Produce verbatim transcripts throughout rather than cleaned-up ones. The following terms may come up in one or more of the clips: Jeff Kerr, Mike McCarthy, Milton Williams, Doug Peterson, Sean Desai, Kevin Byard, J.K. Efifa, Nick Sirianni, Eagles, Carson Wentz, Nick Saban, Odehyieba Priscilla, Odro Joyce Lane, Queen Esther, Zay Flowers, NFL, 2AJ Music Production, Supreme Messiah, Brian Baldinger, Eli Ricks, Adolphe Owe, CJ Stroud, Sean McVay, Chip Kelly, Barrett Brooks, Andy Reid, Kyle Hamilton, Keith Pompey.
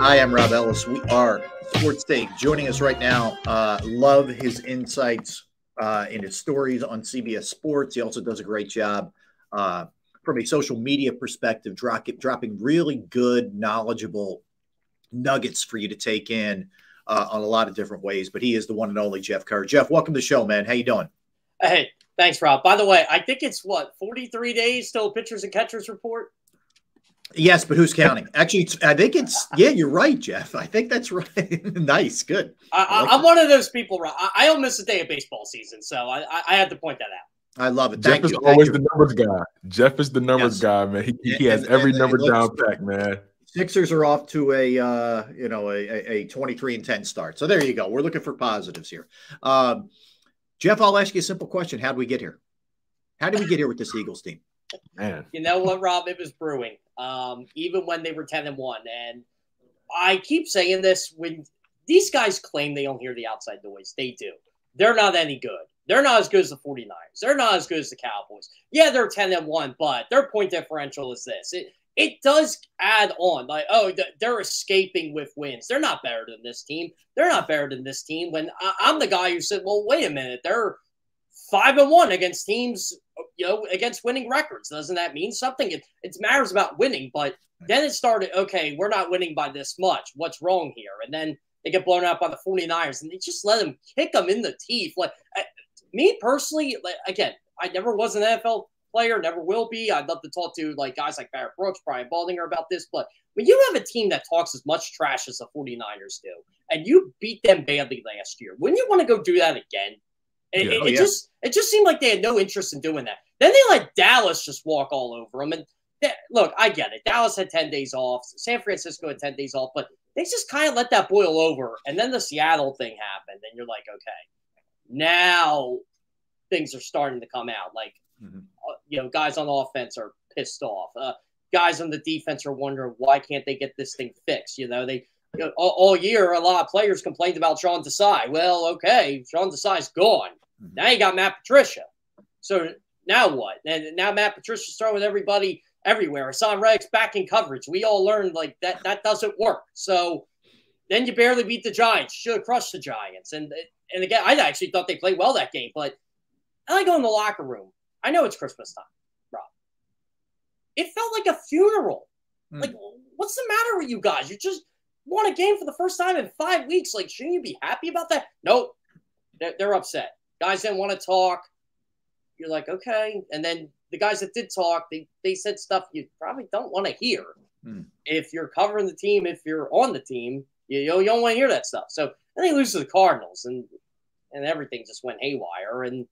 I am Rob Ellis. We are Sports Take. Joining us right now, uh, love his insights uh, and his stories on C B S Sports. He also does a great job uh, from a social media perspective, drop, dropping really good, knowledgeable nuggets for you to take in uh, on a lot of different ways. But he is the one and only Jeff Kerr. Jeff, welcome to the show, man. How you doing? Hey, thanks, Rob. By the way, I think it's, what, forty-three days till pitchers and catchers report? Yes, but who's counting? Actually, it's, I think it's – yeah, you're right, Jeff. I think that's right. Nice. Good. I, I like I'm that. One of those people – I, I don't miss a day of baseball season, so I, I, I had to point that out. I love it. Thank Jeff you. is Thank always you. the numbers guy. Jeff is the numbers yes. guy, man. He, yeah, he has and, every and, number and down pack, man. Sixers are off to a, uh, you know, a twenty-three and ten start. So there you go. We're looking for positives here. Um, Jeff, I'll ask you a simple question. How did we get here? How did we get here with this Eagles team? Man. You know what, Rob? It was brewing. Um, even when they were ten and one. And I keep saying this, when these guys claim they don't hear the outside noise, they do. They're not any good. They're not as good as the forty-niners. They're not as good as the Cowboys. Yeah, they're ten and one, but their point differential is this. It it does add on. Like, oh, they're escaping with wins. They're not better than this team. They're not better than this team. When I, I'm the guy who said, well, wait a minute. They're five and one against teams – you know, against winning records. Doesn't that mean something? It, it matters about winning, but then it started, okay, we're not winning by this much. What's wrong here? And then they get blown out by the forty-niners, and they just let them kick them in the teeth. Like I, me personally, like, again, I never was an N F L player, never will be. I'd love to talk to like guys like Barrett Brooks, Brian Baldinger about this, but when you have a team that talks as much trash as the forty-niners do, and you beat them badly last year, wouldn't you want to go do that again? It, yeah. it, it oh, yeah. just it just seemed like they had no interest in doing that. Then they let Dallas just walk all over them. And they, look, I get it. Dallas had ten days off. San Francisco had ten days off. But they just kind of let that boil over. And then the Seattle thing happened. And you're like, okay, now things are starting to come out. Like, mm-hmm. you know, guys on offense are pissed off. Uh, guys on the defense are wondering, why can't they get this thing fixed? You know, they – You know, all, all year, a lot of players complained about Sean Desai. Well, okay, Sean Desai's gone. Mm-hmm. Now you got Matt Patricia. So now what? And now Matt Patricia's throwing everybody everywhere. Hassan Reddick's back in coverage. We all learned like that that doesn't work. So then you barely beat the Giants. Should have crushed the Giants. And and again, I actually thought they played well that game. But I like going in the locker room. I know it's Christmas time, Rob. It felt like a funeral. Mm-hmm. Like, what's the matter with you guys? You just won a game for the first time in five weeks. Like, shouldn't you be happy about that? Nope. They're, they're upset. Guys didn't want to talk. You're like, okay. And then the guys that did talk, they, they said stuff you probably don't want to hear. Hmm. If you're covering the team, if you're on the team, you, you don't want to hear that stuff. So then they lose to the Cardinals, and and everything just went haywire. And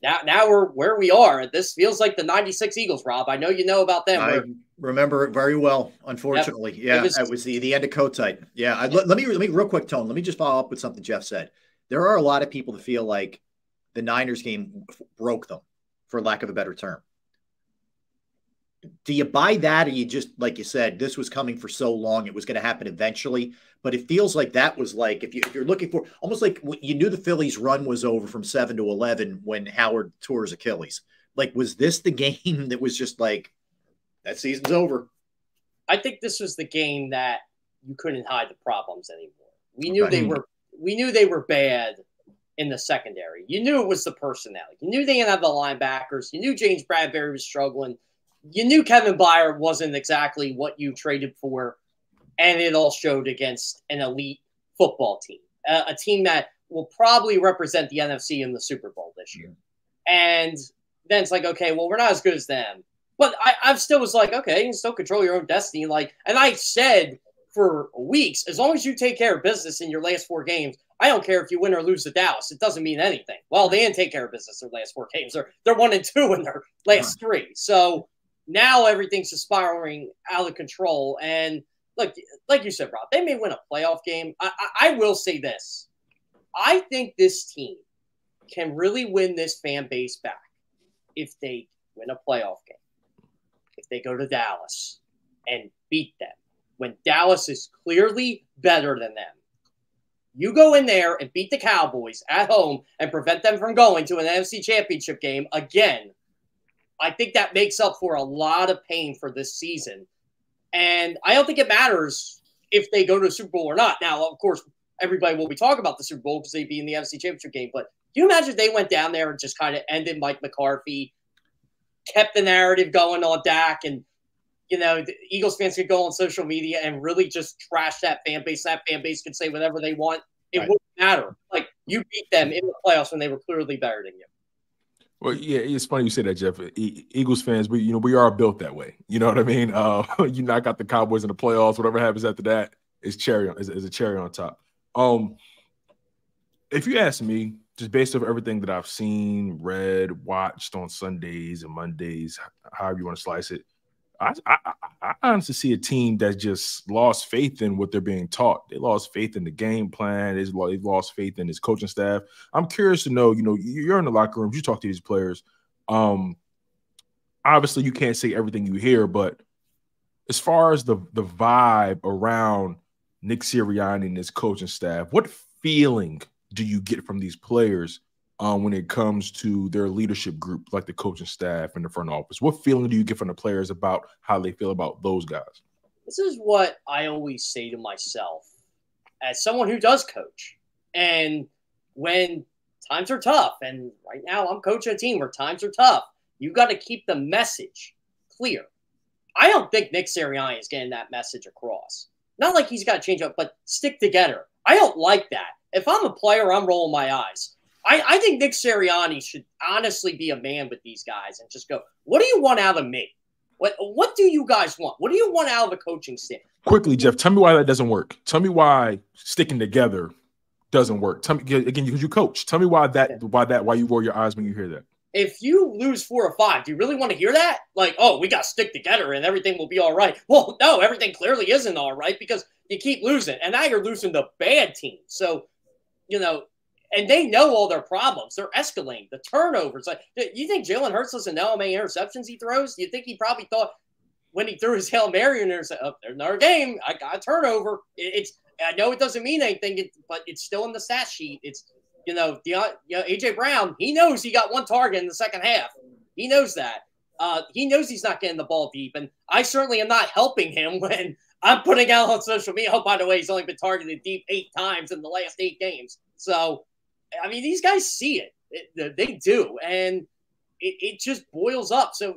now now we're where we are. This feels like the ninety-six Eagles, Rob. I know you know about them. I remember it very well, unfortunately. Yep. Yeah, it was, it was the, the end of Kotite. Yeah, I, let, let me let me real quick, Tone. Let me just follow up with something Jeff said. There are a lot of people that feel like the Niners game broke them, for lack of a better term. Do you buy that, or you just, like you said, this was coming for so long, it was going to happen eventually? But it feels like that was like, if, you, if you're looking for, almost like you knew the Phillies' run was over from seven to eleven when Howard tore his Achilles. Like, was this the game that was just like, that season's over? I think this was the game that you couldn't hide the problems anymore. We knew okay. they were, we knew they were bad in the secondary. You knew it was the personnel. You knew they didn't have the linebackers. You knew James Bradberry was struggling. You knew Kevin Byard wasn't exactly what you traded for, and it all showed against an elite football team, a, a team that will probably represent the N F C in the Super Bowl this year. Yeah. And then it's like, okay, well, we're not as good as them. But I, I still was like, okay, you can still control your own destiny. Like, and I said for weeks, as long as you take care of business in your last four games, I don't care if you win or lose to Dallas. It doesn't mean anything. Well, they didn't take care of business their last four games. They're, they're one and two in their last yeah. three. So now everything's just spiraling out of control. And look, like you said, Rob, they may win a playoff game. I, I, I will say this. I think this team can really win this fan base back if they win a playoff game. If they go to Dallas and beat them, when Dallas is clearly better than them, you go in there and beat the Cowboys at home and prevent them from going to an N F C Championship game again. I think that makes up for a lot of pain for this season. And I don't think it matters if they go to the Super Bowl or not. Now, of course, everybody will be talking about the Super Bowl because they'd be in the N F C Championship game. But can you imagine if they went down there and just kind of ended Mike McCarthy, kept the narrative going on Dak, and, you know, the Eagles fans could go on social media and really just trash that fan base. That fan base could say whatever they want. It right. wouldn't matter. Like, you beat them in the playoffs when they were clearly better than you. Well, yeah, it's funny you say that, Jeff. E- Eagles fans, we you know we are built that way. You know what I mean? Uh, you knock out the Cowboys in the playoffs. Whatever happens after that is cherry on, is, is a cherry on top. Um, if you ask me, just based off everything that I've seen, read, watched on Sundays and Mondays, however you want to slice it, I, I, I honestly see a team that just lost faith in what they're being taught. They lost faith in the game plan. They've lost faith in his coaching staff. I'm curious to know, you know, you're in the locker rooms, you talk to these players. Um, obviously, you can't say everything you hear, but as far as the, the vibe around Nick Sirianni and his coaching staff, what feeling do you get from these players Um, when it comes to their leadership group, like the coaching staff and the front office? What feeling do you get from the players about how they feel about those guys? This is what I always say to myself as someone who does coach. And when times are tough, and right now I'm coaching a team where times are tough, you got to keep the message clear. I don't think Nick Sirianni is getting that message across. Not like he's got to change up, but stick together. I don't like that. If I'm a player, I'm rolling my eyes. I, I think Nick Sirianni should honestly be a man with these guys and just go, what do you want out of me? What what do you guys want? What do you want out of the coaching staff? Quickly, Jeff, tell me why that doesn't work. Tell me why sticking together doesn't work. Tell me again, because you coach. Tell me why that why that why you roll your eyes when you hear that. If you lose four or five, do you really want to hear that? Like, oh, we got to stick together and everything will be all right. Well, no, everything clearly isn't all right because you keep losing. And now you're losing the bad team. So, you know, and they know all their problems. They're escalating. The turnovers. Like, you think Jalen Hurts doesn't know how many interceptions he throws? You think he probably thought when he threw his Hail Mary and there's oh, another game, I got a turnover. It's I know it doesn't mean anything, but it's still in the stat sheet. It's, you know, the, you know, A J. Brown, he knows he got one target in the second half. He knows that. Uh, he knows he's not getting the ball deep, and I certainly am not helping him when I'm putting out on social media, oh, by the way, he's only been targeted deep eight times in the last eight games. So, I mean, these guys see it. it they do. And it, it just boils up. So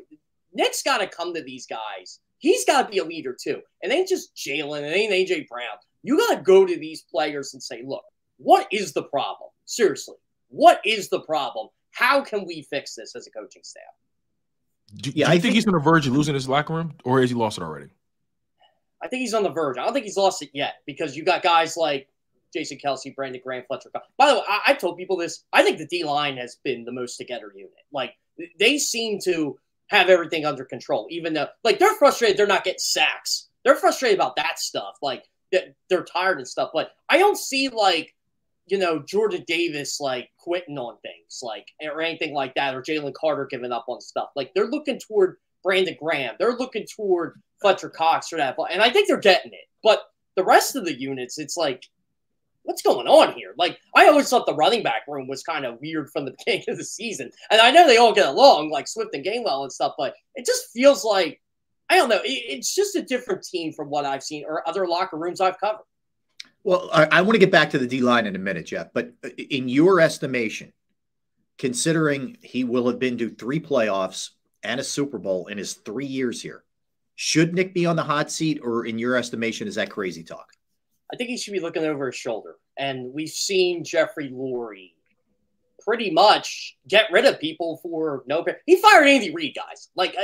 Nick's got to come to these guys. He's got to be a leader too. And ain't just Jalen. It ain't A J. Brown. You got to go to these players and say, look, what is the problem? Seriously, what is the problem? How can we fix this as a coaching staff? Do, yeah, do you I think, think he's on the verge of losing his locker room, or has he lost it already? I think he's on the verge. I don't think he's lost it yet because you got guys like Jason Kelsey, Brandon Graham, Fletcher Cox. By the way, I, I told people this. I think the D-line has been the most together unit. Like, they seem to have everything under control, even though, like, they're frustrated they're not getting sacks. They're frustrated about that stuff. Like, they're tired and stuff. But I don't see, like, you know, Jordan Davis, like, quitting on things, like, or anything like that, or Jalen Carter giving up on stuff. Like, they're looking toward Brandon Graham. They're looking toward Fletcher Cox or that. And I think they're getting it. But the rest of the units, it's like, what's going on here? Like, I always thought the running back room was kind of weird from the beginning of the season. And I know they all get along, like Swift and Gainwell and stuff, but it just feels like, I don't know, it, it's just a different team from what I've seen or other locker rooms I've covered. Well, I, I want to get back to the D-line in a minute, Jeff, but in your estimation, considering he will have been to three playoffs and a Super Bowl in his three years here, should Nick be on the hot seat, or in your estimation, is that crazy talk? I think he should be looking over his shoulder. And we've seen Jeffrey Lurie pretty much get rid of people for no pay. He fired Andy Reid, guys. Like,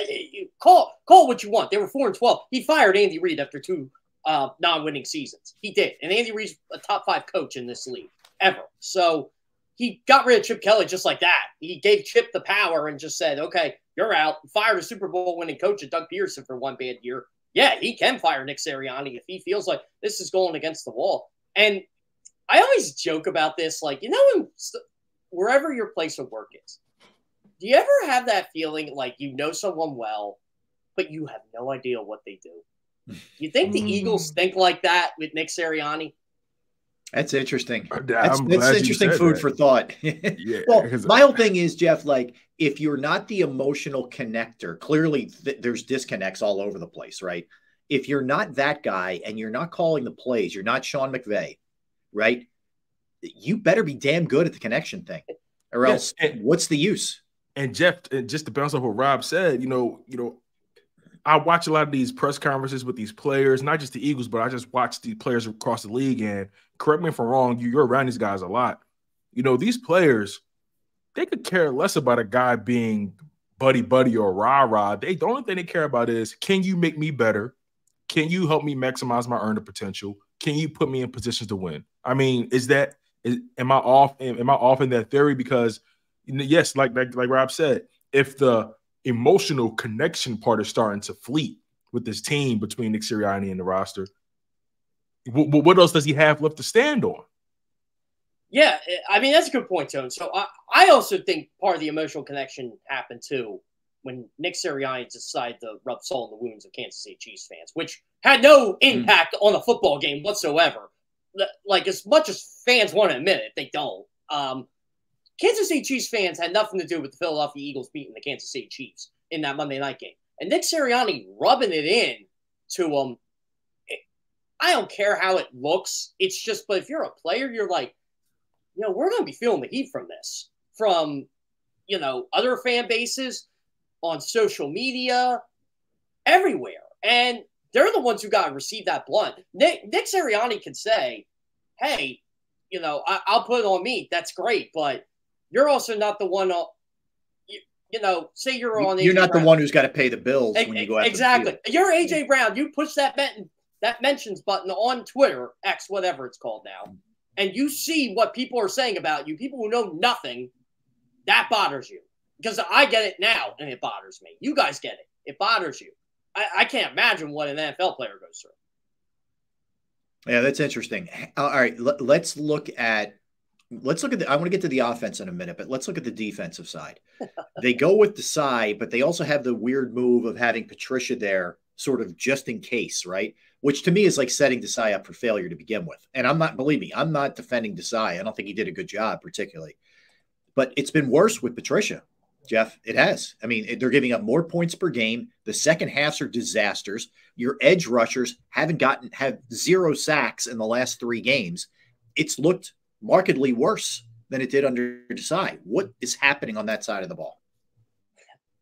call call what you want. They were four and twelve. He fired Andy Reid after two uh, non-winning seasons. He did. And Andy Reid's a top five coach in this league ever. So he got rid of Chip Kelly just like that. He gave Chip the power and just said, okay, you're out. Fired a Super Bowl winning coach at Doug Peterson for one bad year. Yeah, he can fire Nick Sirianni if he feels like this is going against the wall. And I always joke about this, like, you know, wherever your place of work is, do you ever have that feeling like you know someone well, but you have no idea what they do? You think the Eagles think like that with Nick Sirianni? That's interesting. That's, that's interesting food that. for thought. Yeah, well, my whole thing is, Jeff, like, if you're not the emotional connector, clearly th- there's disconnects all over the place, right? if you're not that guy and you're not calling the plays, you're not Sean McVay, right? You better be damn good at the connection thing, or else yes. and, what's the use? And Jeff, and just to bounce off what Rob said, you know, you know, I watch a lot of these press conferences with these players, not just the Eagles, but I just watch the players across the league. And correct me if I'm wrong, you, you're around these guys a lot. You know, these players, they could care less about a guy being buddy-buddy or rah-rah. They, the only thing they care about is, can you make me better? Can you help me maximize my earning potential? Can you put me in positions to win? I mean, is that is, am I off? Am, am I off in that theory? Because, yes, like, like, like Rob said, if the emotional connection part is starting to fleet with this team between Nick Sirianni and the roster, W what else does he have left to stand on? Yeah, I mean, that's a good point, Tone. So I, I also think part of the emotional connection happened too when Nick Sirianni decided to rub salt in the wounds of Kansas City Chiefs fans, which had no impact mm. on the football game whatsoever. Like, as much as fans want to admit it, they don't. Um, Kansas City Chiefs fans had nothing to do with the Philadelphia Eagles beating the Kansas City Chiefs in that Monday night game. And Nick Sirianni rubbing it in to them, um, I don't care how it looks. It's just, but if you're a player, you're like, you know, we're going to be feeling the heat from this, from, you know, other fan bases, on social media, everywhere. And they're the ones who got to receive that blunt. Nick, Nick Sirianni can say, hey, you know, I, I'll put it on me. That's great, but you're also not the one, you, you know, say you're on You're not Brown. the one who's got to pay the bills e when you go out Exactly. The you're A J. Brown. You push that button, that mentions button on Twitter, X, whatever it's called now, and you see what people are saying about you, people who know nothing, that bothers you. Because I get it now, and it bothers me. You guys get it. It bothers you. I, I can't imagine what an N F L player goes through. Yeah, that's interesting. All right, let, let's look at Let's look at the, I want to get to the offense in a minute, but let's look at the defensive side. They go with Desai, but they also have the weird move of having Patricia there sort of just in case, right? Which to me is like setting Desai up for failure to begin with. And I'm not, believe me, I'm not defending Desai. I don't think he did a good job particularly, but it's been worse with Patricia, Jeff. It has. I mean, they're giving up more points per game. The second halves are disasters. Your edge rushers haven't gotten, have zero sacks in the last three games. It's looked markedly worse than it did under Desai. What is happening on that side of the ball?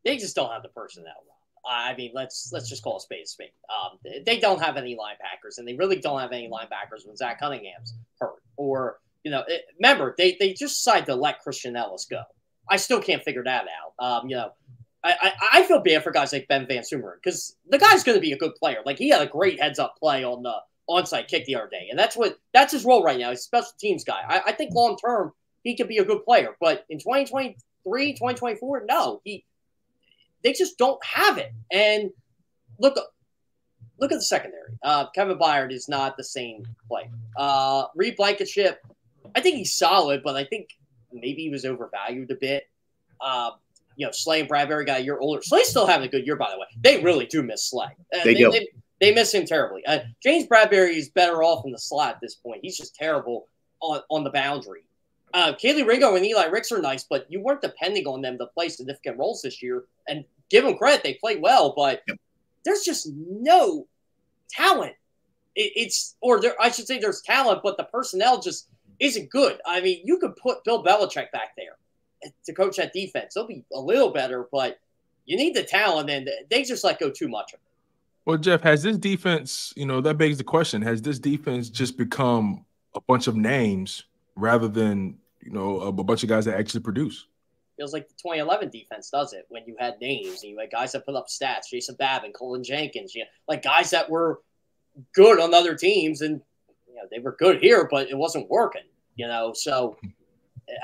They just don't have the personnel. I mean, let's let's just call a spade a spade. Um, they don't have any linebackers, and they really don't have any linebackers when Zach Cunningham's hurt. Or, you know, it, remember, they, they just decided to let Christian Ellis go. I still can't figure that out. Um, you know, I, I, I feel bad for guys like Ben Vansumeren because the guy's going to be a good player. Like, he had a great heads-up play on the onside kick the other day, and that's what that's his role right now. He's a special teams guy. I, I think long term he could be a good player, but in twenty twenty-three, twenty twenty-four, no, he they just don't have it. And look, look at the secondary. Uh, Kevin Byard is not the same player. Uh, Reed Blankenship, I think he's solid, but I think maybe he was overvalued a bit. Uh, you know, Slay and Bradberry got a year older. Slay's still having a good year, by the way. They really do miss Slay. Uh, they, they do. They, They miss him terribly. Uh, James Bradberry is better off in the slot at this point. He's just terrible on, on the boundary. Uh, Kaylee Ringo and Eli Ricks are nice, but you weren't depending on them to play significant roles this year. And give them credit, they played well, but yep. there's just no talent. It, it's Or there, I should say there's talent, but the personnel just isn't good. I mean, you could put Bill Belichick back there to coach that defense. They'll be a little better, but you need the talent, and they just let go too much of it. Well, Jeff, has this defense, you know, that begs the question, has this defense just become a bunch of names rather than, you know, a, a bunch of guys that actually produce? Feels like the twenty eleven defense does it when you had names and you had guys that put up stats, Jason Babin, Colin Jenkins, you know, like guys that were good on other teams and, you know, they were good here, but it wasn't working, you know, so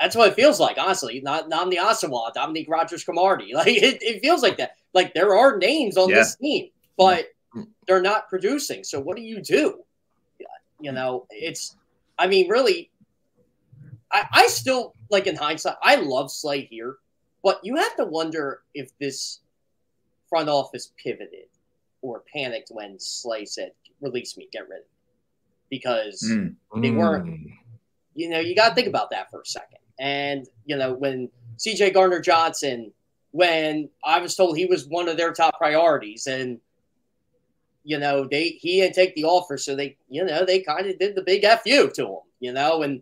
that's what it feels like, honestly. Not Namdi Asomugha, Dominique Rodgers-Cromartie. Like, it, it feels like that. Like, there are names on yeah. this team, but they're not producing. So what do you do? You know, it's, I mean, really, I, I still, like, in hindsight, I love Slay here, but you have to wonder if this front office pivoted or panicked when Slay said, release me, get rid of me. Because mm. they weren't, you know, you got to think about that for a second. And, you know, when C J Gardner-Johnson, when I was told he was one of their top priorities and you know, they he didn't take the offer, so they, you know, they kind of did the big F U to him, you know, and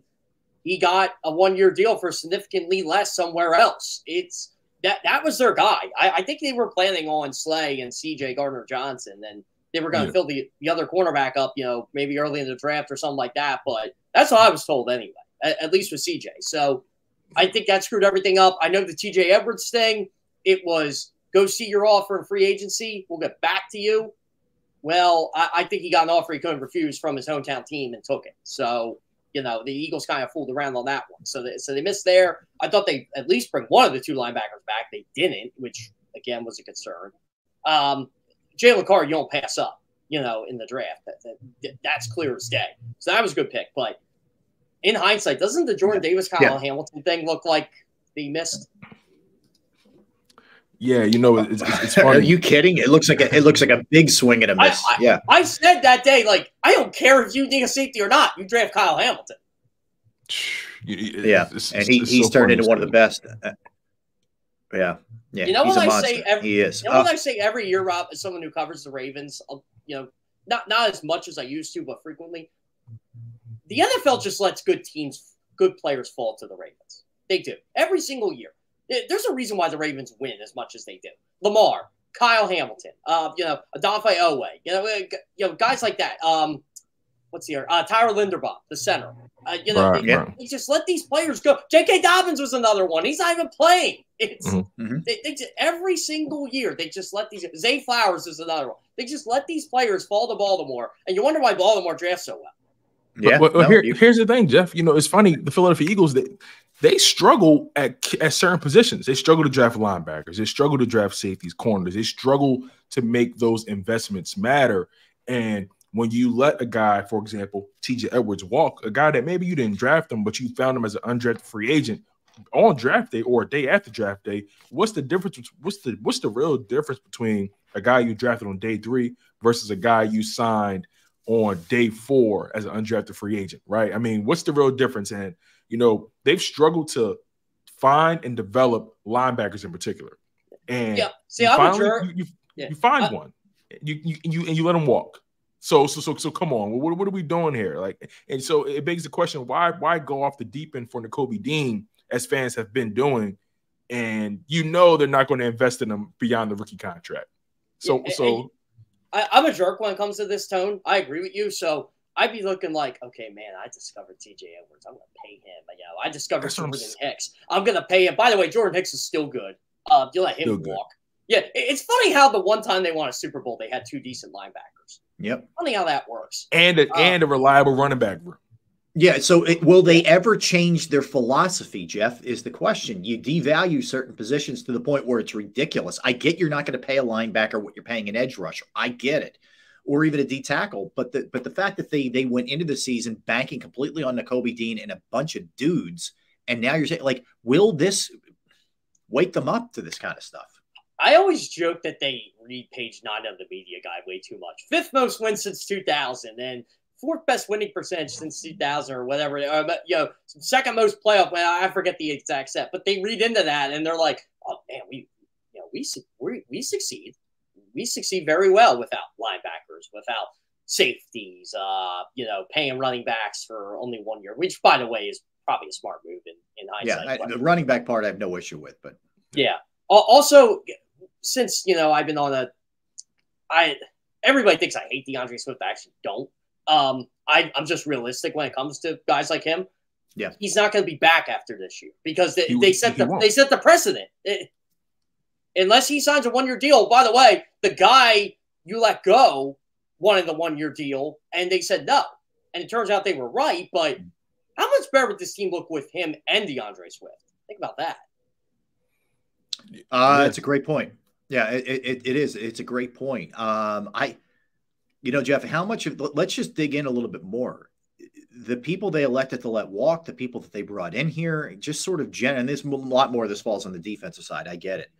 he got a one-year deal for significantly less somewhere else. It's that that was their guy. I, I think they were planning on Slay and C J Gardner-Johnson, and they were going to yeah. fill the, the other cornerback up, you know, maybe early in the draft or something like that. But that's what I was told anyway, at, at least with C J. So I think that screwed everything up. I know the T J Edwards thing, it was go see your offer in free agency. We'll get back to you. Well, I, I think he got an offer he couldn't refuse from his hometown team and took it. So, you know, the Eagles kind of fooled around on that one. So, they, so they missed there. I thought they at least bring one of the two linebackers back. They didn't, which, again, was a concern. Um, Jalen Carter, you don't pass up, you know, in the draft. That, that, that's clear as day. So that was a good pick. But in hindsight, doesn't the Jordan Davis, Kyle yeah. Hamilton thing look like they missed? Yeah, you know, it's, it's funny. Are you kidding? It looks like a, it looks like a big swing and a miss. I, I, yeah, I said that day, like, I don't care if you need a safety or not. You draft Kyle Hamilton. Yeah, it's, it's, and he, it's he's so turned into story. One of the best. Yeah, yeah. You know what I say every he is. You know uh, what I say every year, Rob, as someone who covers the Ravens, you know, not not as much as I used to, but frequently, the N F L just lets good teams, good players fall to the Ravens. They do every single year. There's a reason why the Ravens win as much as they do. Lamar, Kyle Hamilton, uh, you know, Adolphe Owe, you know, you know, guys like that. Um, what's the other? Uh, Tyler Linderbaum, the center. Uh, you know, right, they, right. they just let these players go. J K. Dobbins was another one. He's not even playing. It's mm-hmm. they, they just, every single year they just let these. Zay Flowers is another one. They just let these players fall to Baltimore, and you wonder why Baltimore drafts so well. Yeah. But, but, no, here, you... here's the thing, Jeff. You know, it's funny. The Philadelphia Eagles they. They struggle at, at certain positions. They struggle to draft linebackers. They struggle to draft safeties, corners. They struggle to make those investments matter. And when you let a guy, for example, T J Edwards walk, a guy that maybe you didn't draft him, but you found him as an undrafted free agent on draft day or a day after draft day, what's the difference? What's the what's the real difference between a guy you drafted on day three versus a guy you signed on day four as an undrafted free agent, right? I mean, what's the real difference? And you know, they've struggled to find and develop linebackers in particular. And yeah. See, I'm finally, a jerk. You, you, yeah. you find I, one. You, you you and you let them walk. So so so so come on. What what are we doing here? Like, and so it begs the question: Why why go off the deep end for N'Kobe Dean, as fans have been doing, and you know they're not going to invest in him beyond the rookie contract. So yeah, so, and, and I, I'm a jerk when it comes to this tone. I agree with you. So. I'd be looking like, okay, man, I discovered T J Edwards. I'm going to pay him. You know, I discovered Jordan Hicks. I'm going to pay him. By the way, Jordan Hicks is still good. Uh, you let him still walk. Good. Yeah, it's funny how the one time they won a Super Bowl, they had two decent linebackers. Yep. Funny how that works. And a, um, and a reliable running back room. Yeah, so it, will they ever change their philosophy, Jeff, is the question. You devalue certain positions to the point where it's ridiculous. I get you're not going to pay a linebacker what you're paying an edge rusher. I get it. Or even a D tackle, but the but the fact that they they went into the season banking completely on N'Kobe Dean and a bunch of dudes, and now you're saying, like, will this wake them up to this kind of stuff? I always joke that they read page nine of the media guide way too much. Fifth most wins since two thousand, and fourth best winning percentage since two thousand or whatever. Or, you know, second most playoff. Well, I forget the exact set, but they read into that and they're like, oh man, we you know we we, we succeed. We succeed very well without linebackers, without safeties, uh, you know, paying running backs for only one year, which, by the way, is probably a smart move in, in hindsight. Yeah, I, the running back part I have no issue with, but yeah. Also, since, you know, I've been on a, I everybody thinks I hate DeAndre Swift. I actually don't. Um, I, I'm just realistic when it comes to guys like him. Yeah, he's not going to be back after this year because they, he, they set the won't. they set the precedent. It, Unless he signs a one-year deal. By the way, the guy you let go wanted the one-year deal, and they said no. And it turns out they were right, but how much better would this team look with him and DeAndre Swift? Think about that. Uh, yeah. It's a great point. Yeah, it, it, it is. It's a great point. Um, I, you know, Jeff, how much of – let's just dig in a little bit more. The people they elected to let walk, the people that they brought in here, just sort of – and there's a lot more of this falls on the defensive side. I get it.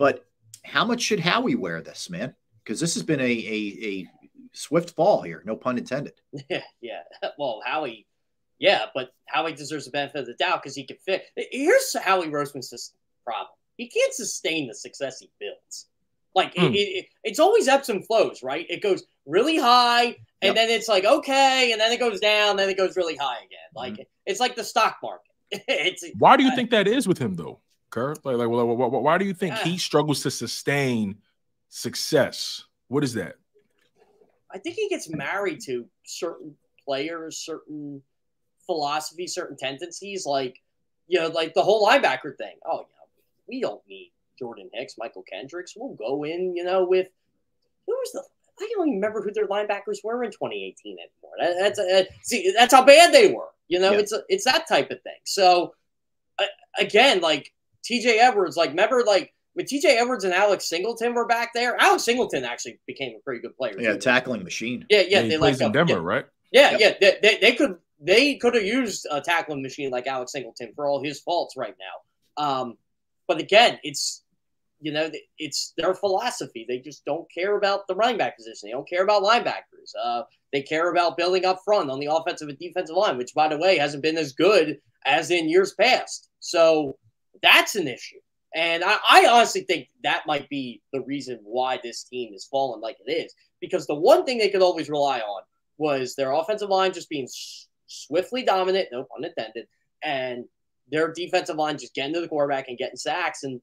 But how much should Howie wear this, man? Because this has been a, a, a swift fall here, no pun intended. Yeah, yeah. Well, Howie, yeah, but Howie deserves the benefit of the doubt because he can fix. Here's Howie Roseman's problem: he can't sustain the success he builds. Like, mm. it, it, it's always ebbs and flows, right? It goes really high, and yep. then it's like, okay, and then it goes down, then it goes really high again. Like, mm. it's like the stock market. it's, why do you I, think that is with him, though, Kerr? Like, like why, why, why do you think uh, he struggles to sustain success? What is that? I think he gets married to certain players, certain philosophy, certain tendencies. Like, you know, like the whole linebacker thing. Oh, yeah, we don't need Jordan Hicks, Michael Kendricks. We'll go in, you know, with who was the – I don't even remember who their linebackers were in twenty eighteen anymore. That, that's that, see, that's how bad they were. You know, yeah. it's a, it's that type of thing. So, uh, again, like T J. Edwards, like remember, like when T J. Edwards and Alex Singleton were back there, Alex Singleton actually became a pretty good player. Yeah, too. Tackling machine. Yeah, yeah. yeah they plays in Denver, yeah. right? Yeah, yep. yeah. They, they, they could they could have used a tackling machine like Alex Singleton for all his faults right now. Um, but again, it's, you know, it's their philosophy. They just don't care about the running back position. They don't care about linebackers. Uh, they care about building up front on the offensive and defensive line, which, by the way, hasn't been as good as in years past. So that's an issue. And I, I honestly think that might be the reason why this team is falling like it is, because the one thing they could always rely on was their offensive line just being swiftly dominant, no pun intended, and their defensive line just getting to the quarterback and getting sacks, and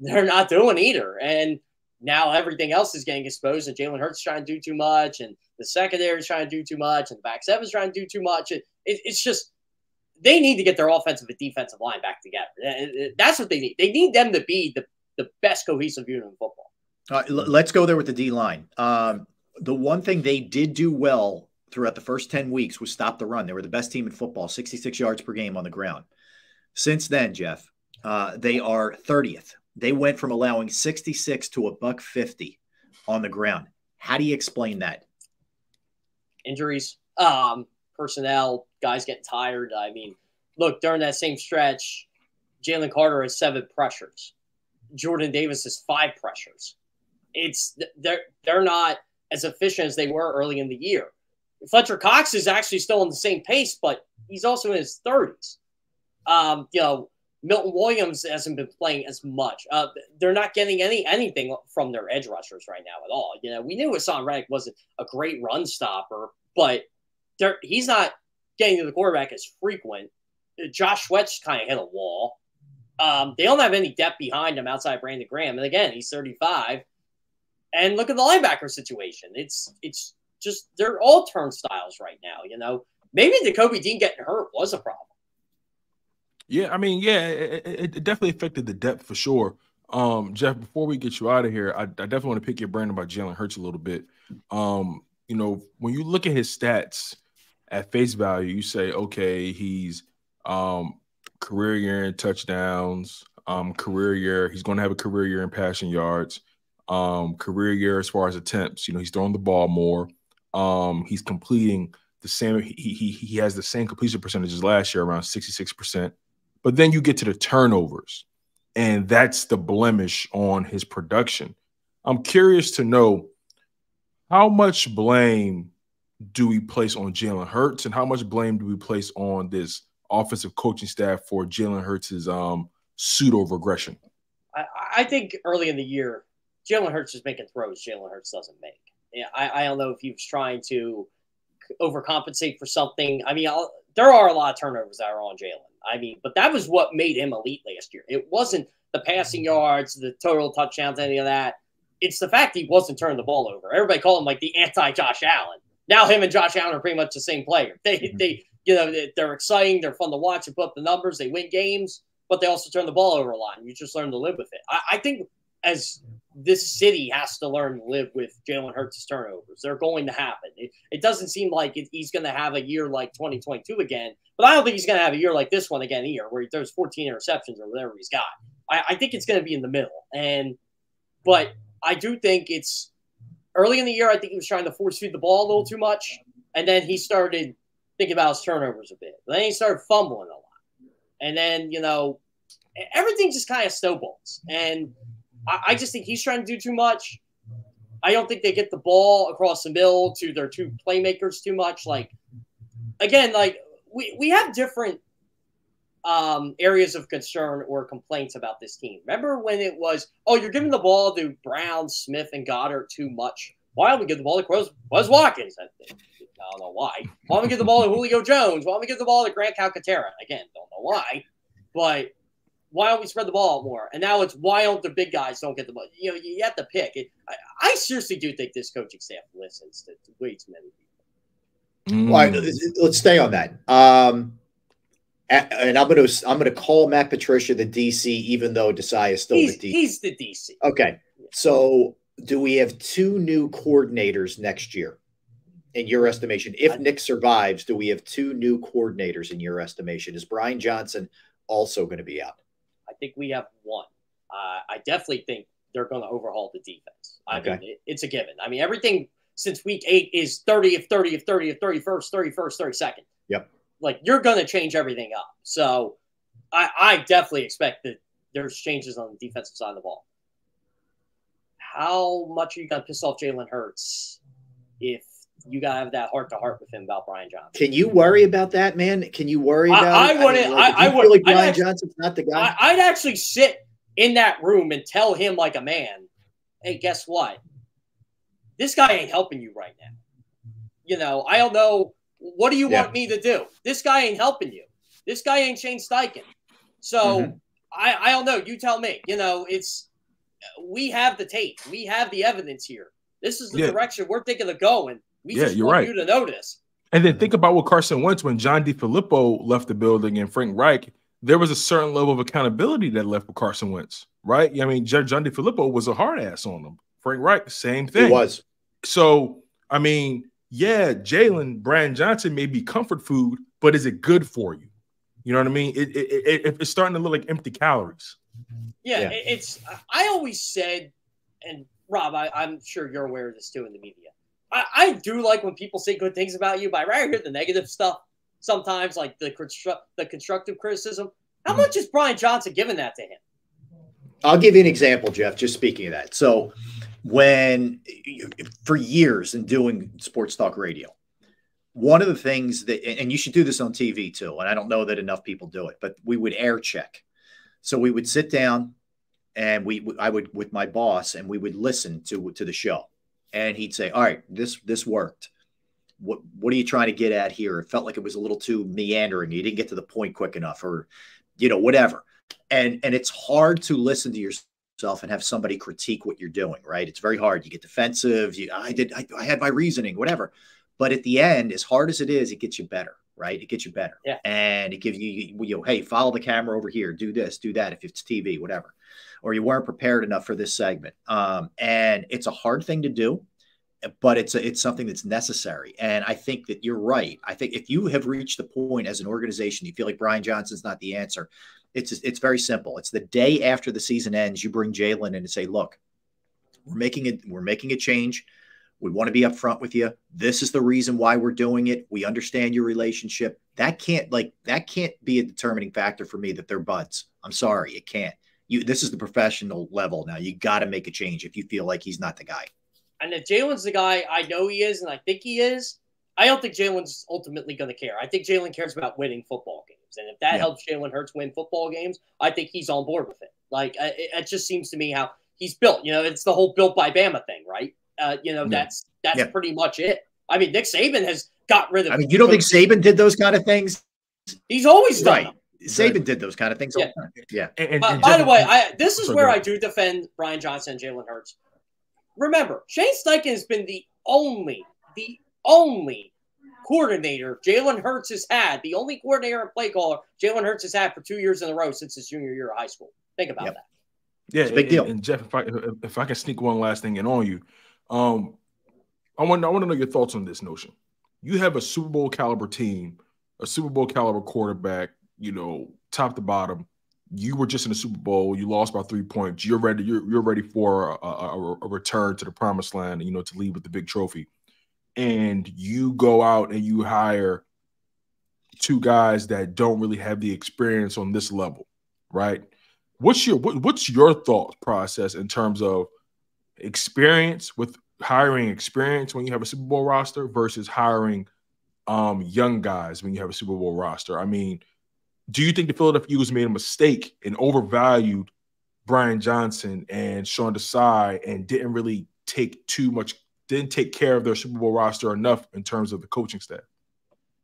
they're not doing either. And now everything else is getting exposed, and Jalen Hurts trying to do too much, and the secondary is trying to do too much, and the back seven is trying to do too much. It, it, it's just they need to get their offensive and defensive line back together. That's what they need. They need them to be the, the best cohesive unit in football. Uh, let's go there with the D-line. Um, the one thing they did do well throughout the first ten weeks was stop the run. They were the best team in football, sixty-six yards per game on the ground. Since then, Jeff, uh, they are thirtieth. They went from allowing sixty-six to a buck fifty on the ground. How do you explain that? Injuries, um, personnel, guys getting tired. I mean, look, during that same stretch, Jalen Carter has seven pressures. Jordan Davis has five pressures. It's they're they're not as efficient as they were early in the year. Fletcher Cox is actually still on the same pace, but he's also in his thirties. Um, you know, Milton Williams hasn't been playing as much. Uh, they're not getting any anything from their edge rushers right now at all. You know, we knew Hassan Reddick wasn't a great run stopper, but he's not getting to the quarterback as frequent. Josh Sweat's kind of hit a wall. Um, they don't have any depth behind him outside Brandon Graham, and again, he's thirty-five. And look at the linebacker situation. It's it's just they're all turnstiles right now. You know, maybe N'Kobe Dean getting hurt was a problem. Yeah, I mean, yeah, it, it definitely affected the depth for sure. Um, Jeff, before we get you out of here, I, I definitely want to pick your brain about Jalen Hurts a little bit. Um, you know, when you look at his stats at face value, you say, okay, he's um, career year in touchdowns, um, career year. He's going to have a career year in passing yards, um, career year as far as attempts. You know, he's throwing the ball more. Um, he's completing the same. He, he, he has the same completion percentages last year, around sixty-six percent. But then you get to the turnovers, and that's the blemish on his production. I'm curious to know how much blame do we place on Jalen Hurts and how much blame do we place on this offensive coaching staff for Jalen Hurts' um, pseudo-regression? I, I think early in the year, Jalen Hurts is making throws Jalen Hurts doesn't make. Yeah, I, I don't know if he was trying to overcompensate for something. I mean, I'll, there are a lot of turnovers that are on Jalen. I mean, but that was what made him elite last year. It wasn't the passing yards, the total touchdowns, any of that. It's the fact he wasn't turning the ball over. Everybody called him like the anti-Josh Allen. Now him and Josh Allen are pretty much the same player. They, mm-hmm. they, you know, they're exciting. They're fun to watch. They put up the numbers. They win games, but they also turn the ball over a lot. And you just learn to live with it. I, I think as this city has to learn to live with Jalen Hurts' turnovers. They're going to happen. It, it doesn't seem like it, he's going to have a year like twenty twenty-two again, but I don't think he's going to have a year like this one again either, where he throws fourteen interceptions or whatever he's got. I, I think it's going to be in the middle. And but I do think it's early in the year, I think he was trying to force feed the ball a little too much, and then he started thinking about his turnovers a bit. Then he started fumbling a lot. And then, you know, everything just kind of snowballs. And I just think he's trying to do too much. I don't think they get the ball across the middle to their two playmakers too much. Like, again, like we, we have different um, areas of concern or complaints about this team. Remember when it was, oh, you're giving the ball to Brown, Smith, and Goddard too much. Why don't we give the ball to Wes Watkins? I don't know why. Why don't we give the ball to Julio Jones? Why don't we give the ball to Grant Calcaterra? Again, don't know why. But why don't we spread the ball out more? And now it's why don't the big guys don't get the ball? You know, you have to pick. It, I, I seriously do think this coaching staff listens to way too many people. Mm. All right, let's stay on that. Um, and I'm going to I'm going to call Matt Patricia the D C, even though Desai is still he's, the D C. He's the D C. Okay, so. Do we have two new coordinators next year, in your estimation? If Nick survives, do we have two new coordinators in your estimation? Is Brian Johnson also going to be out? I think we have one. Uh, I definitely think they're going to overhaul the defense. I okay. mean, it, it's a given. I mean, everything since week eight is thirtieth, thirtieth, thirtieth, thirty-first, thirty-first, thirty-second. Yep. Like, you're going to change everything up. So I, I definitely expect that there's changes on the defensive side of the ball. How much are you going to piss off Jalen Hurts if you got to have that heart-to-heart with him about Brian Johnson? Can you worry about that, man? Can you worry about I, I wouldn't. I, mean, like, I, I would. Like Brian actually, Johnson's not the guy? I, I'd actually sit in that room and tell him like a man, hey, guess what? This guy ain't helping you right now. You know, I don't know. What do you yeah. want me to do? This guy ain't helping you. This guy ain't Shane Steichen. So mm-hmm. I, I don't know. You tell me. You know, it's – we have the tape. We have the evidence here. This is the yeah. direction we're thinking of going. We yeah, just you're want right. you to notice. And then think about what Carson Wentz, when John DeFilippo left the building and Frank Reich, there was a certain level of accountability that left with Carson Wentz, right? I mean, John DeFilippo was a hard ass on him. Frank Reich, same thing. He was. So, I mean, yeah, Jalen, Brian Johnson may be comfort food, but is it good for you? You know what I mean? It, it, it, it's starting to look like empty calories. Yeah, yeah, it's. I always said, and Rob, I, I'm sure you're aware of this too in the media. I, I do like when people say good things about you, but I rather hear the negative stuff sometimes, like the construct, the constructive criticism. How much is Brian Johnson giving that to him? I'll give you an example, Jeff. Just speaking of that, so when for years in doing sports talk radio, one of the things that, and you should do this on T V too, and I don't know that enough people do it, but we would air check. So we would sit down and we, I would with my boss and we would listen to, to the show and he'd say, all right, this, this worked. What, what are you trying to get at here? It felt like it was a little too meandering. You didn't get to the point quick enough or, you know, whatever. And, and it's hard to listen to yourself and have somebody critique what you're doing, right? It's very hard. You get defensive. You, I did, I, I had my reasoning, whatever. But at the end, as hard as it is, it gets you better. Right. It gets you better. Yeah. And it gives you, you know, hey, follow the camera over here. Do this, do that. If it's T V, whatever, or you weren't prepared enough for this segment. Um, and it's a hard thing to do, but it's, a, it's something that's necessary. And I think that you're right. I think if you have reached the point as an organization, you feel like Brian Johnson's not the answer. It's, it's very simple. It's the day after the season ends, you bring Jalen in and say, look, we're making it, we're making a change. We want to be upfront with you. This is the reason why we're doing it. We understand your relationship. That can't like that can't be a determining factor for me that they're buds. I'm sorry, it can't. You this is the professional level now. You got to make a change if you feel like he's not the guy. And if Jalen's the guy, I know he is, and I think he is. I don't think Jalen's ultimately going to care. I think Jalen cares about winning football games, and if that yeah. helps Jalen Hurts win football games, I think he's on board with it. Like it, it just seems to me how he's built. You know, it's the whole built by Bama thing, right? Uh, you know, that's that's yeah. pretty much it. I mean, Nick Saban has got rid of. I mean, you don't think Saban did those kind of things? He's always done right. Them. Saban right. did those kind of things. Yeah. All the time. Yeah. And, and, by, and by the way, I, this is so where good. I do defend Brian Johnson and Jalen Hurts. Remember, Shane Steichen has been the only, the only coordinator Jalen Hurts has had, the only coordinator and play caller Jalen Hurts has had for two years in a row since his junior year of high school. Think about yep. that. Yeah, it's a big and, deal. And Jeff, if I if I can sneak one last thing in on you. Um, I want I want to know your thoughts on this notion. You have a Super Bowl caliber team, a Super Bowl caliber quarterback, you know, top to bottom. You were just in the Super Bowl. You lost by three points. You're ready. You're, you're ready for a, a, a return to the promised land, you know, to leave with the big trophy. And you go out and you hire two guys that don't really have the experience on this level, right? What's your what, what's your thought process in terms of experience with hiring experience when you have a Super Bowl roster versus hiring um, young guys when you have a Super Bowl roster? I mean, do you think the Philadelphia Eagles made a mistake and overvalued Brian Johnson and Sean Desai and didn't really take too much, didn't take care of their Super Bowl roster enough in terms of the coaching staff?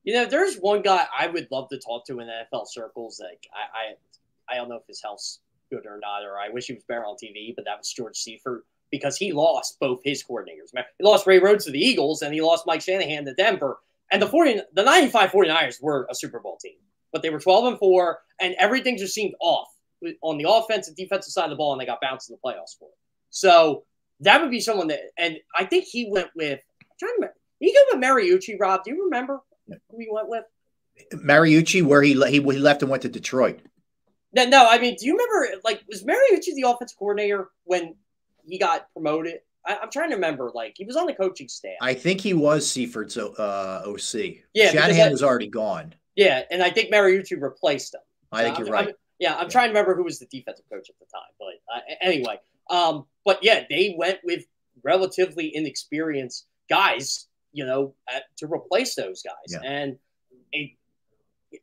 You know, there's one guy I would love to talk to in N F L circles. Like, I, I, I don't know if his health's good or not, or I wish he was better on T V, but that was George Seifert, because he lost both his coordinators. He lost Ray Rhodes to the Eagles, and he lost Mike Shanahan to Denver. And the forty, the ninety-five 49ers were a Super Bowl team, but they were twelve and four, and everything just seemed off on the offensive and defensive side of the ball, and they got bounced in the playoffs for it. So that would be someone that – and I think he went with – I'm trying to remember. He went with Mariucci, Rob. Do you remember who he went with? Mariucci, where he, he, he left and went to Detroit. No, no, I mean, do you remember – like, was Mariucci the offensive coordinator when he got promoted? I, I'm trying to remember. Like, he was on the coaching staff. I think he was Seifert's uh, O C. Yeah, Shanahan was already gone. Yeah, and I think Mariucci replaced him. I think uh, you're right. I'm, yeah, I'm yeah. trying to remember who was the defensive coach at the time. But uh, anyway, um, but yeah, they went with relatively inexperienced guys, you know, at, to replace those guys. Yeah. And it,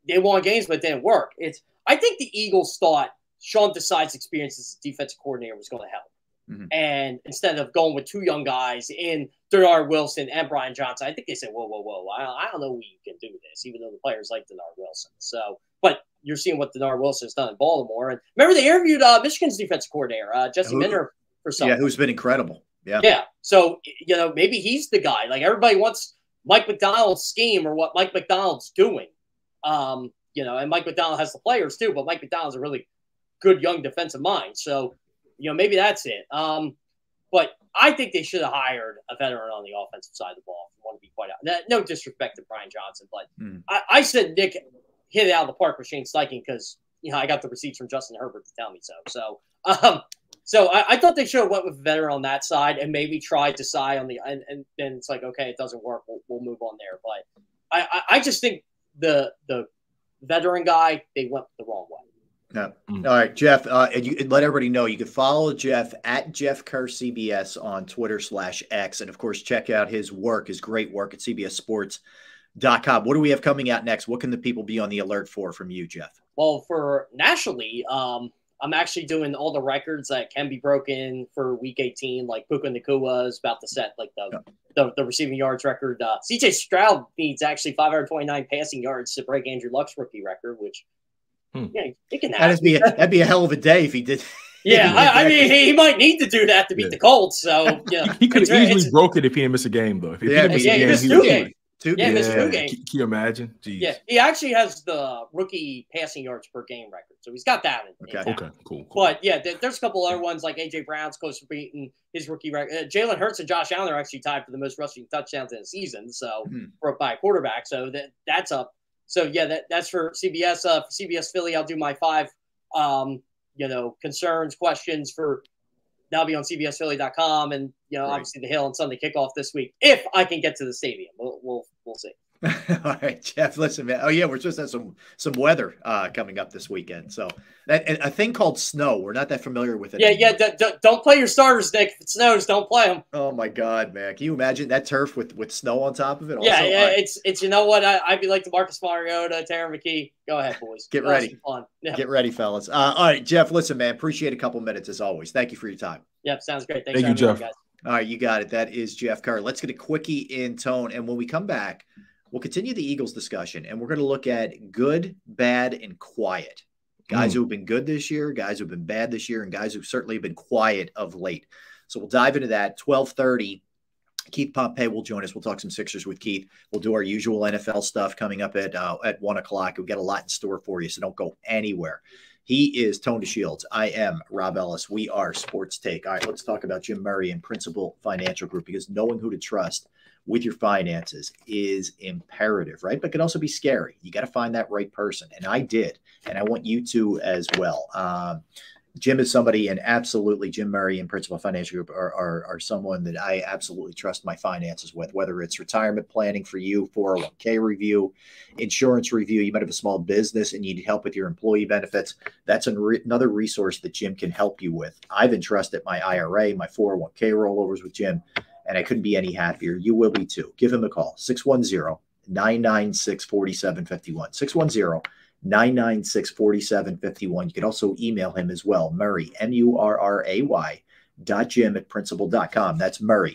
they won games, but it didn't work. It's I think the Eagles thought Sean Desai's experience as a defensive coordinator was going to help. Mm-hmm. And instead of going with two young guys in Denard Wilson and Brian Johnson, I think they said, whoa, whoa, whoa, I, I don't know what you can do with this, even though the players like Denard Wilson. So, but you're seeing what Denard Wilson has done in Baltimore. And remember, they interviewed uh, Michigan's defensive coordinator, uh, Jesse Who, Minter, for something. Yeah, who's been incredible. Yeah. Yeah. So, you know, maybe he's the guy. Like, everybody wants Mike McDonald's scheme or what Mike McDonald's doing. Um, you know, and Mike McDonald has the players too, but Mike McDonald's a really good young defensive mind. So, you know, maybe that's it. Um, but I think they should have hired a veteran on the offensive side of the ball. If you want to be quite out. No disrespect to Brian Johnson, but mm. I, I said Nick hit it out of the park with Shane Steichen because, you know, I got the receipts from Justin Herbert to tell me so. So um, so I, I thought they should have went with a veteran on that side and maybe tried Desai on the and, – and then it's like, okay, it doesn't work. We'll, we'll move on there. But I, I, I just think the the veteran guy, they went the wrong way. No. All right, Jeff, uh, and you, and let everybody know you can follow Jeff at Jeff Kerr C B S on Twitter slash X. And, of course, check out his work, his great work at C B S sports dot com. What do we have coming out next? What can the people be on the alert for from you, Jeff? Well, for nationally, um, I'm actually doing all the records that can be broken for week eighteen, like Puka Nacua is about to set like the, yeah. the, the receiving yards record. Uh, C J Stroud needs actually five hundred twenty-nine passing yards to break Andrew Luck's rookie record, which – Hmm. Yeah, it can happen. That'd be a, that'd be a hell of a day if he did. Yeah, I, I mean, he, he might need to do that to beat yeah. the Colts. So yeah, he, he could have easily broke it if he didn't miss a game, though. If he yeah, missed yeah, game, missed two games. Two yeah, games. Yeah, can, can you imagine? Jeez. Yeah, he actually has the rookie passing yards per game record, so he's got that. In, okay, in okay, cool, cool. But yeah, th there's a couple other ones like A J Brown's close to beating his rookie record. Uh, Jalen Hurts and Josh Allen are actually tied for the most rushing touchdowns in a season, so hmm. broke by a quarterback. So that that's up. So, yeah, that, that's for C B S. Uh, for C B S Philly, I'll do my five, um, you know, concerns, questions for – that'll be on C B S Philly dot com. And, you know, right. obviously the Hill and Sunday kickoff this week, if I can get to the stadium. We'll we'll, we'll see. All right, Jeff, listen, man. Oh, yeah, we're supposed to have some, some weather uh, coming up this weekend. So that, and a thing called snow. We're not that familiar with it. Yeah, anymore. yeah. D d don't play your starters, Nick. If it snows, don't play them. Oh, my God, man. Can you imagine that turf with, with snow on top of it? Yeah, also, yeah. Right. It's, it's, you know what? I, I'd be like DeMarcus Mariota, Taron McKee. Go ahead, boys. Get ready. Fun. Yeah. Get ready, fellas. Uh, all right, Jeff, listen, man. Appreciate a couple minutes as always. Thank you for your time. Yep, sounds great. Thanks Thank you, Jeff. Me, guys. All right, you got it. That is Jeff Kerr. Let's get a quickie in tone. And when we come back, we'll continue the Eagles discussion, and we're going to look at good, bad, and quiet. Guys mm. who have been good this year, guys who have been bad this year, and guys who certainly have been quiet of late. So we'll dive into that. twelve thirty, Keith Pompey will join us. We'll talk some Sixers with Keith. We'll do our usual N F L stuff coming up at, uh, at one o'clock. We've got a lot in store for you, so don't go anywhere. He is Tone DeShields. I am Rob Ellis. We are Sports Take. All right, let's talk about Jim Murray and Principal Financial Group, because knowing who to trust with your finances is imperative, right? But it can also be scary. You got to find that right person. And I did. And I want you to as well. Um, Jim is somebody, and absolutely Jim Murray and Principal Financial Group are, are, are someone that I absolutely trust my finances with, whether it's retirement planning for you, four oh one K review, insurance review. You might have a small business and need help with your employee benefits. That's an re another resource that Jim can help you with. I've entrusted my I R A, my four oh one K rollovers with Jim, and I couldn't be any happier. You will be too. Give him a call, six one zero, nine nine six, four seven five one, nine nine six, four seven five one. You can also email him as well, Murray, M U R R A Y, dot Jim at principal dot com. That's Murray.